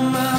my mind.